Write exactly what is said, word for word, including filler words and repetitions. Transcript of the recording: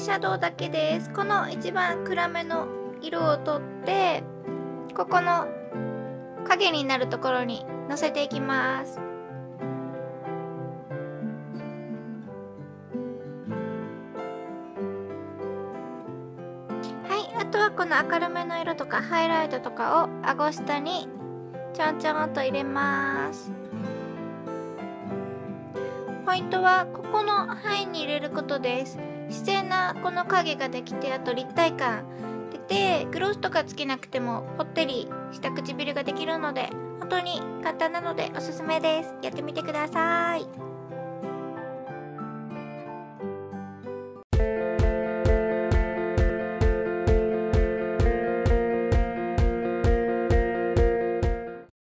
シャドウだけです。この一番暗めの色を取って、ここの影になるところにのせていきます。はい、あとはこの明るめの色とかハイライトとかを顎下にちょんちょんと入れます。ポイントはここの範囲に入れることです。自然なこの影ができて、あと立体感出て、グロスとかつけなくてもぽってりした唇ができるので、本当に簡単なのでおすすめです。やってみてください。